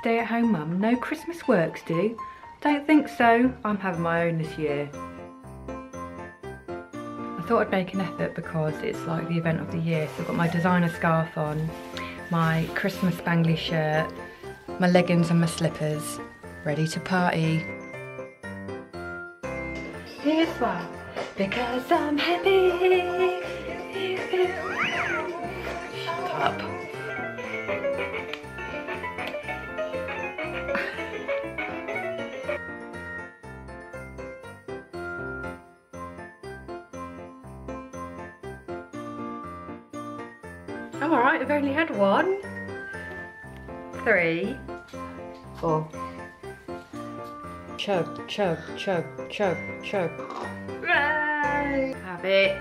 Stay-at-home mum, no Christmas works, do? Don't think so. I'm having my own this year. I thought I'd make an effort because it's like the event of the year. So I've got my designer scarf on, my Christmas bangly shirt, my leggings and my slippers, ready to party. Here's why. Because I'm happy. Shut up. I'm alright, I've only had one, three, four. Chug, chug, chug, chug, chug. Hooray! Have it.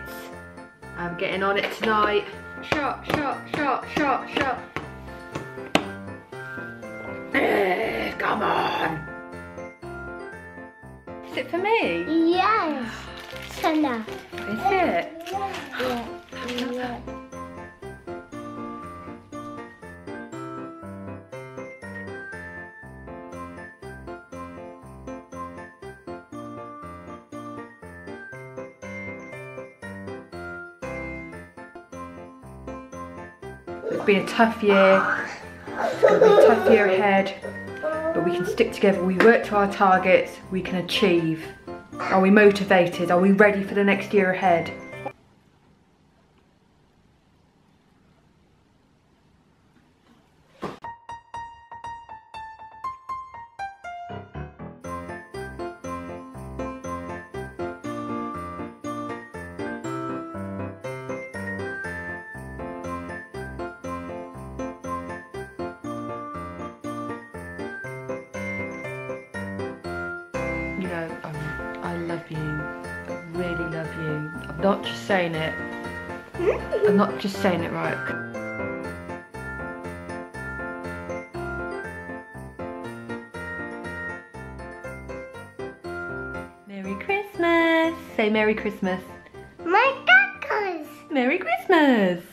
I'm getting on it tonight. Shot, shot, shot, shot, shot. Come on! Is it for me? Yes! Sana. Is it? Yeah. It's been a tough year, it's going to be a tough year ahead, but we can stick together, we work to our targets, we can achieve. Are we motivated? Are we ready for the next year ahead? I love you, I really love you. I'm not just saying it, I'm not just saying it right. Merry Christmas! Say Merry Christmas. My Merry Christmas!